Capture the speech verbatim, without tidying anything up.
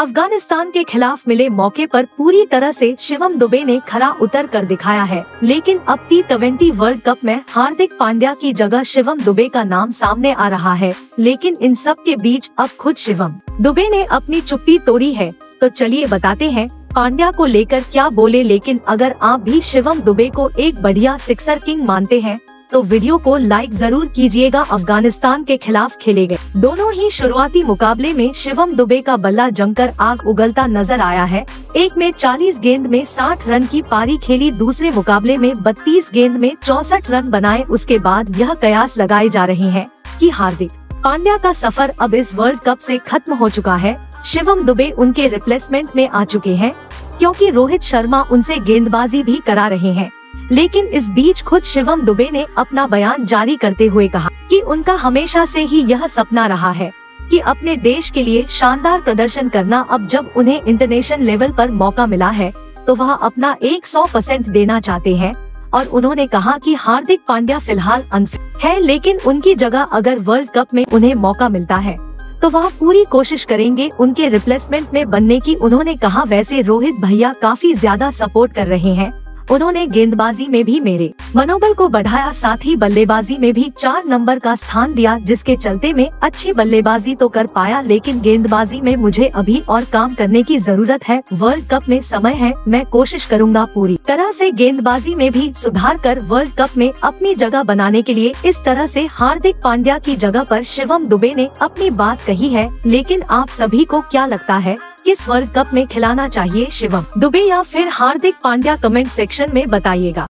अफगानिस्तान के खिलाफ मिले मौके पर पूरी तरह से शिवम दुबे ने खरा उतर कर दिखाया है, लेकिन अब टी ट्वेंटी वर्ल्ड कप में हार्दिक पांड्या की जगह शिवम दुबे का नाम सामने आ रहा है। लेकिन इन सब के बीच अब खुद शिवम दुबे ने अपनी चुप्पी तोड़ी है। तो चलिए बताते हैं पांड्या को लेकर क्या बोले। लेकिन अगर आप भी शिवम दुबे को एक बढ़िया सिक्सर किंग मानते हैं तो वीडियो को लाइक जरूर कीजिएगा। अफगानिस्तान के खिलाफ खेले गए दोनों ही शुरुआती मुकाबले में शिवम दुबे का बल्ला जमकर आग उगलता नजर आया है। एक में चालीस गेंद में साठ रन की पारी खेली, दूसरे मुकाबले में बत्तीस गेंद में चौसठ रन बनाए। उसके बाद यह कयास लगाए जा रहे हैं कि हार्दिक पांड्या का सफर अब इस वर्ल्ड कप से खत्म हो चुका है, शिवम दुबे उनके रिप्लेसमेंट में आ चुके हैं क्योंकि रोहित शर्मा उनसे गेंदबाजी भी करा रहे हैं। लेकिन इस बीच खुद शिवम दुबे ने अपना बयान जारी करते हुए कहा कि उनका हमेशा से ही यह सपना रहा है कि अपने देश के लिए शानदार प्रदर्शन करना। अब जब उन्हें इंटरनेशनल लेवल पर मौका मिला है तो वह अपना सौ परसेंट देना चाहते हैं। और उन्होंने कहा कि हार्दिक पांड्या फिलहाल अनफिट है, लेकिन उनकी जगह अगर वर्ल्ड कप में उन्हें मौका मिलता है तो वह पूरी कोशिश करेंगे उनके रिप्लेसमेंट में बनने की। उन्होंने कहा वैसे रोहित भैया काफी ज्यादा सपोर्ट कर रहे हैं, उन्होंने गेंदबाजी में भी मेरे मनोबल को बढ़ाया, साथ ही बल्लेबाजी में भी चार नंबर का स्थान दिया, जिसके चलते मैं अच्छी बल्लेबाजी तो कर पाया, लेकिन गेंदबाजी में मुझे अभी और काम करने की जरूरत है। वर्ल्ड कप में समय है, मैं कोशिश करूंगा पूरी तरह से गेंदबाजी में भी सुधार कर वर्ल्ड कप में अपनी जगह बनाने के लिए। इस तरह से हार्दिक पांड्या की जगह पर शिवम दुबे ने अपनी बात कही है। लेकिन आप सभी को क्या लगता है किस वर्ल्ड कप में खिलाना चाहिए शिवम दुबे या फिर हार्दिक पांड्या? कमेंट सेक्शन में बताइएगा।